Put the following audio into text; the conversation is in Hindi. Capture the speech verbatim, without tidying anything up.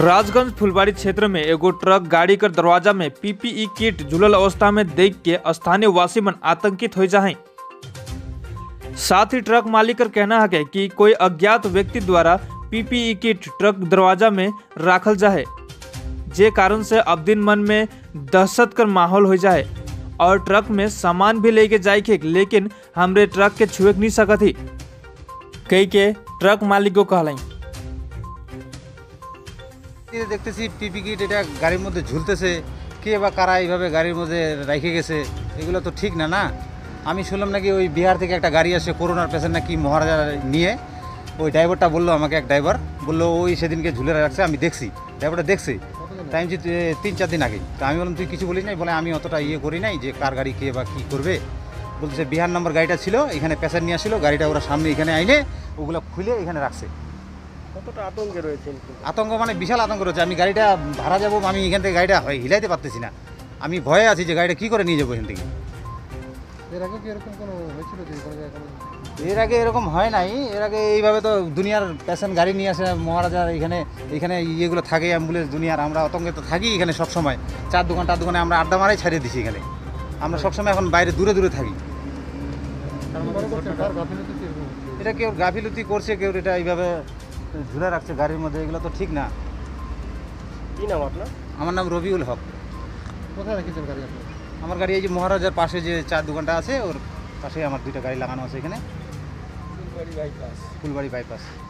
राजगंज फुलबाड़ी क्षेत्र में एगो ट्रक गाड़ी कर दरवाजा में पीपीई किट झुलल अवस्था में देख के स्थानीय वासी मन आतंकित हो जाए। साथ ही ट्रक मालिक का कहना है कि कोई अज्ञात व्यक्ति द्वारा पीपीई किट ट्रक दरवाजा में राखल जाए, जे कारण से अब दिन मन में दहशत कर माहौल हो जाए और ट्रक में सामान भी लेके जाए के, लेकिन हमरे ट्रक के छुएक नहीं सकत ही कई के ट्रक मालिक को कहलाई। देखते सी पीपी किट एटा गाड़ी मध्य झुलते से के बा कारा एइभावे गाड़ीर मध्य राखे गेछे, एगुलो तो ठीक ना ना। आमी शुनलाम नाकि ओई बिहार थेके एकटा गाड़ी आसे कोरोनार पेशेंट नाकि महाराजा निये, ओई ड्राइवरटा बोललो आमाके, एक ड्राइवर बोललो ओई सेदिनके झुले राखछे, आमी देखछि, ड्राइवरटा देखछि टाइम जी तीन चार दिन आगे। तो आमी बोललाम तुई किछु बोलिस नाइ, बोले आमी अतटा इये करि नाइ जे कार गाड़ी के बा कि करबे। बोलछे बिहार नम्बर गाड़ीटा छिलो, एखाने पेशेंट निये आसलो, गाड़ीटा ओरा सामने एखाने आइले ओगुला खुले एखाने राखछे। কতটা আতঙ্কে রয়েছেন? আতঙ্ক মানে বিশাল আতঙ্ক রয়েছে। আমি গাড়িটা ভাড়া যাব, আমি এখান থেকে গাড়িটা হিলাইতে পারতেছি না, আমি ভয়ে আছি যে গাড়িটা কি করে নিয়ে যাবো এখান থেকে। এর আগে কি এরকম কোনো হয়েছিল? এর আগে এরকম হয় নাই, এর আগে এইভাবে তো দুনিয়ার প্যাশন গাড়ি নিয়ে আসে মহারাজা, এখানে এখানে ইয়েগুলো থাকে অ্যাম্বুলেন্স দুনিয়ার, আমরা আতঙ্কে তো থাকি এখানে সবসময়। চার দোকান চার দোকানে আমরা আড্ডা মারাই ছাড়িয়ে দিছি এখানে, আমরা সবসময় এখন বাইরে দূরে দূরে থাকি। এটা কেউ গাফিলতি করছে, কেউ এটা এইভাবে झुला रखे गाड़ी मध्य, एगुलो तो ठीक ना। कि नाम आपनार? आमार नाम रबिउल हक। कोथाय रेखेछेन गाड़ी आपनार? आमार गाड़ी एइ जे महाराजार पाशे जे चार दुकानटा आछे ओर पाशे आमार दुइटा गाड़ी लागानो आछे एखाने, फुलबाड़ी बाईपास। फुलबाड़ी बाईपास।